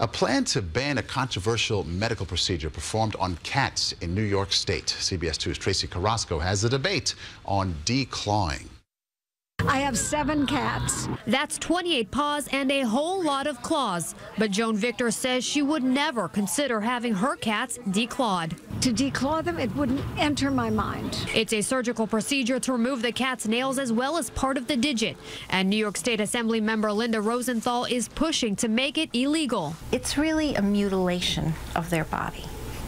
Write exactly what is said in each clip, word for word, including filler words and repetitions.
A plan to ban a controversial medical procedure performed on cats in New York State. C B S two's Tracee Carrasco has a debate on declawing. I have seven cats. That's twenty-eight paws and a whole lot of claws. But Joan Victor says she would never consider having her cats declawed. To declaw them, it wouldn't enter my mind. It's a surgical procedure to remove the cat's nails as well as part of the digit. And New York State Assembly member Linda Rosenthal is pushing to make it illegal. It's really a mutilation of their body.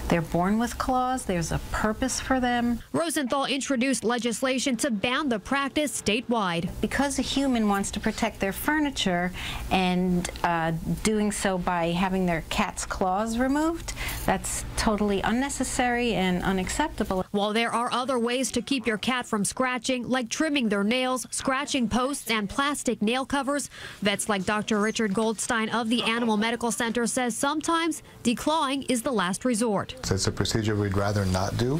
They're born with claws. There's a purpose for them. Rosenthal introduced legislation to ban the practice statewide. Because a human wants to protect their furniture and uh, doing so by having their cat's claws removed, that's totally unnecessary and unacceptable. While there are other ways to keep your cat from scratching, like trimming their nails, scratching posts, and plastic nail covers, vets like Doctor Richard Goldstein of the Animal Medical Center says sometimes declawing is the last resort. So it's a procedure we'd rather not do.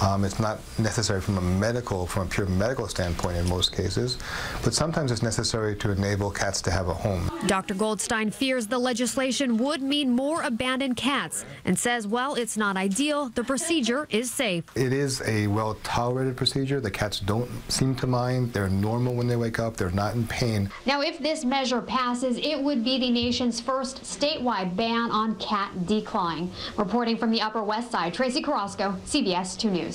Um, it's not necessary from a medical, from a pure medical standpoint in most cases, but sometimes it's necessary to enable cats to have a home. Doctor Goldstein fears the legislation would mean more abandoned cats and says while it's not ideal, the procedure is safe. It is a well-tolerated procedure. The cats don't seem to mind. They're normal when they wake up. They're not in pain. Now, if this measure passes, it would be the nation's first statewide ban on cat declawing. Reporting from the Upper West Side, Tracee Carrasco, C B S two News.